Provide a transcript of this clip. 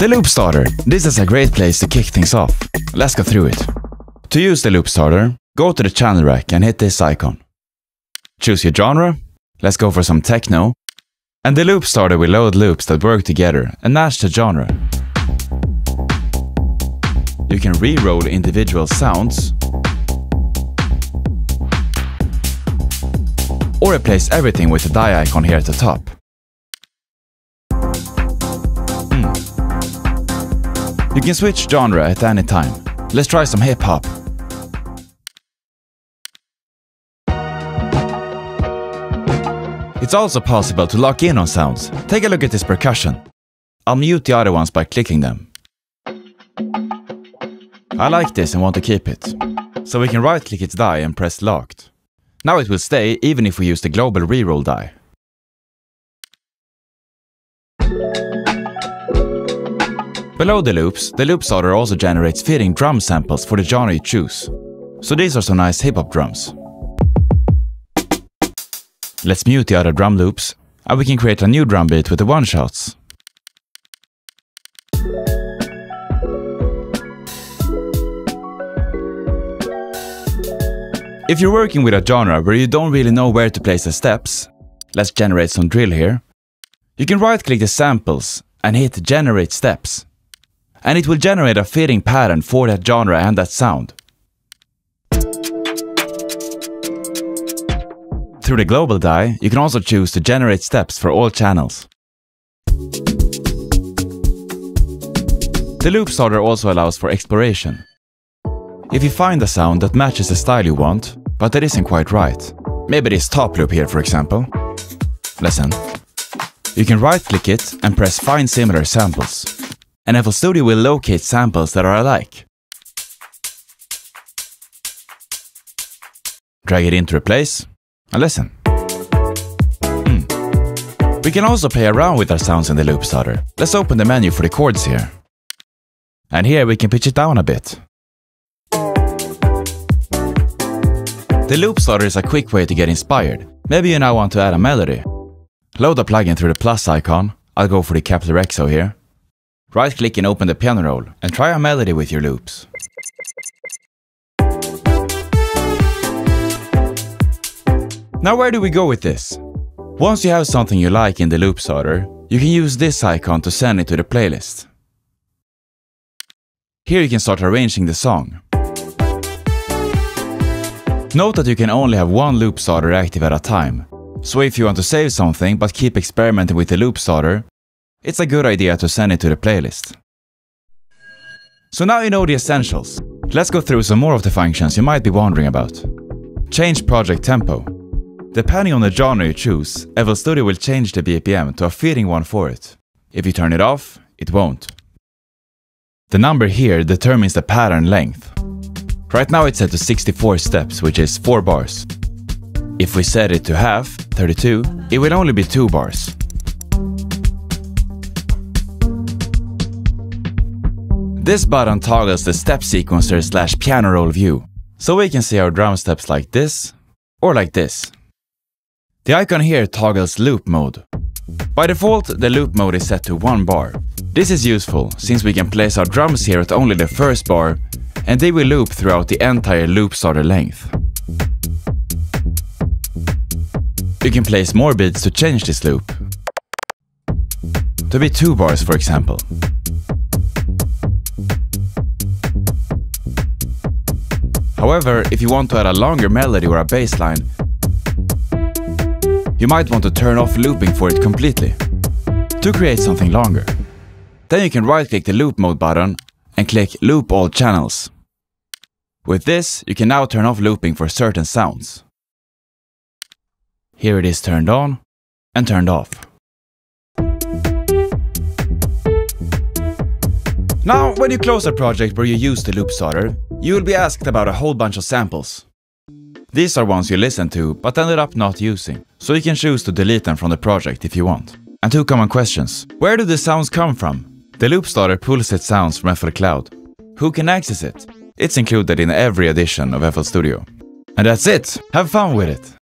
The Loop Starter. This is a great place to kick things off. Let's go through it. To use the Loop Starter, go to the channel rack and hit this icon. Choose your genre. Let's go for some techno. And the Loop Starter will load loops that work together and match the genre. You can re-roll individual sounds or replace everything with the die icon here at the top. You can switch genre at any time. Let's try some hip-hop. It's also possible to lock in on sounds. Take a look at this percussion. I'll mute the other ones by clicking them. I like this and want to keep it. So we can right-click its die and press locked. Now it will stay even if we use the global reroll die. Below the loops, the Loop Starter also generates fitting drum samples for the genre you choose. So these are some nice hip-hop drums. Let's mute the other drum loops, and we can create a new drum beat with the one-shots. If you're working with a genre where you don't really know where to place the steps, let's generate some drill here. You can right-click the samples and hit Generate Steps. And it will generate a fitting pattern for that genre and that sound. Through the global die, you can also choose to generate steps for all channels. The Loop Starter also allows for exploration. If you find a sound that matches the style you want, but that isn't quite right, maybe this top loop here for example. Listen. You can right-click it and press Find Similar Samples. And FL Studio will locate samples that are alike. Drag it into a place. And listen. We can also play around with our sounds in the Loop Starter. Let's open the menu for the chords here. And here we can pitch it down a bit. The Loop Starter is a quick way to get inspired. Maybe you now want to add a melody. Load the plugin through the plus icon. I'll go for the Capture XO here. Right-click and open the piano roll and try a melody with your loops. Now where do we go with this? Once you have something you like in the Loop Starter, you can use this icon to send it to the playlist. Here you can start arranging the song. Note that you can only have one Loop Starter active at a time. So if you want to save something but keep experimenting with the Loop Starter, it's a good idea to send it to the playlist. So now you know the essentials. Let's go through some more of the functions you might be wondering about. Change project tempo. Depending on the genre you choose, FL Studio will change the BPM to a fitting one for it. If you turn it off, it won't. The number here determines the pattern length. Right now it's set to 64 steps, which is 4 bars. If we set it to half, 32, it will only be 2 bars. This button toggles the step sequencer / piano roll view, so we can see our drum steps like this, or like this. The icon here toggles loop mode. By default, the loop mode is set to 1 bar. This is useful, since we can place our drums here at only the first bar, and they will loop throughout the entire Loop Starter length. You can place more beats to change this loop, to be 2 bars for example. However, if you want to add a longer melody or a bass line, you might want to turn off looping for it completely, to create something longer. Then you can right-click the Loop Mode button and click Loop All Channels. With this, you can now turn off looping for certain sounds. Here it is turned on and turned off. Now, when you close a project where you use the Loop Starter, you will be asked about a whole bunch of samples. These are ones you listened to, but ended up not using, so you can choose to delete them from the project if you want. And 2 common questions. Where do the sounds come from? The Loop Starter pulls its sounds from FL Cloud. Who can access it? It's included in every edition of FL Studio. And that's it! Have fun with it!